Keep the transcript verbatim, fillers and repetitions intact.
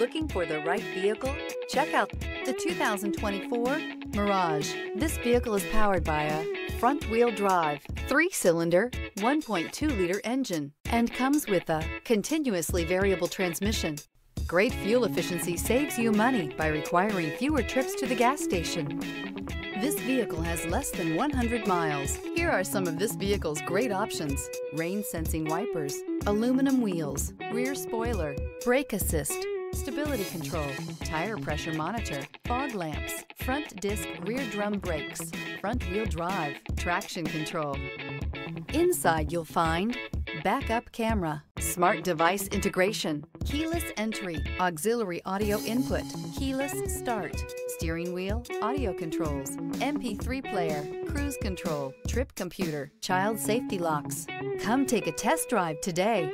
Looking for the right vehicle? Check out the two thousand twenty-four Mirage. This vehicle is powered by a front-wheel drive, three-cylinder, one point two liter engine, and comes with a continuously variable transmission. Great fuel efficiency saves you money by requiring fewer trips to the gas station. This vehicle has less than one hundred miles. Here are some of this vehicle's great options: rain-sensing wipers, aluminum wheels, rear spoiler, brake assist, stability control, tire pressure monitor, fog lamps, front disc rear drum brakes, front-wheel drive, traction control. Inside you'll find backup camera, smart device integration, keyless entry, auxiliary audio input, keyless start, steering wheel audio controls, M P three player, cruise control, trip computer, child safety locks. Come take a test drive today.